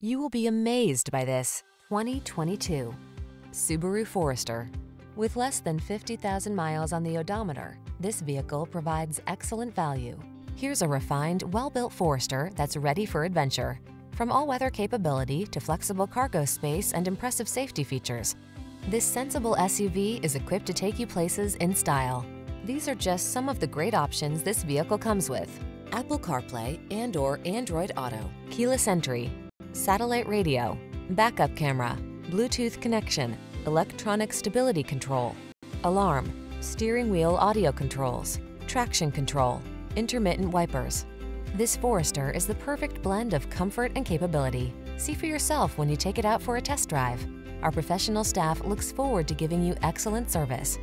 You will be amazed by this 2022 Subaru Forester. With less than 50,000 miles on the odometer, this vehicle provides excellent value. Here's a refined, well-built Forester that's ready for adventure. From all-weather capability to flexible cargo space and impressive safety features, this sensible SUV is equipped to take you places in style. These are just some of the great options this vehicle comes with: Apple CarPlay and/or Android Auto, keyless entry, satellite radio, backup camera, Bluetooth connection, electronic stability control, alarm, steering wheel audio controls, traction control, intermittent wipers. This Forester is the perfect blend of comfort and capability. See for yourself when you take it out for a test drive. Our professional staff looks forward to giving you excellent service.